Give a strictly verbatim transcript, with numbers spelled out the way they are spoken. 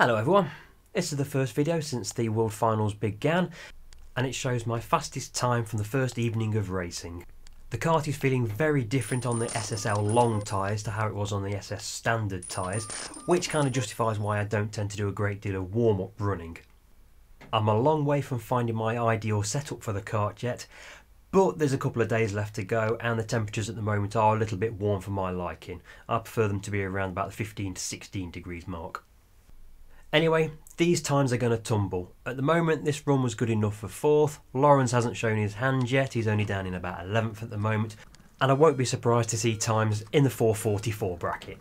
Hello everyone, this is the first video since the World Finals began and it shows my fastest time from the first evening of racing. The kart is feeling very different on the S S L long tyres to how it was on the S S standard tyres, which kind of justifies why I don't tend to do a great deal of warm-up running. I'm a long way from finding my ideal setup for the kart yet, but there's a couple of days left to go and the temperatures at the moment are a little bit warm for my liking. I prefer them to be around about the fifteen to sixteen degrees mark. Anyway, these times are going to tumble. At the moment, this run was good enough for fourth. Lawrence hasn't shown his hand yet. He's only down in about eleventh at the moment. And I won't be surprised to see times in the four forty-four bracket.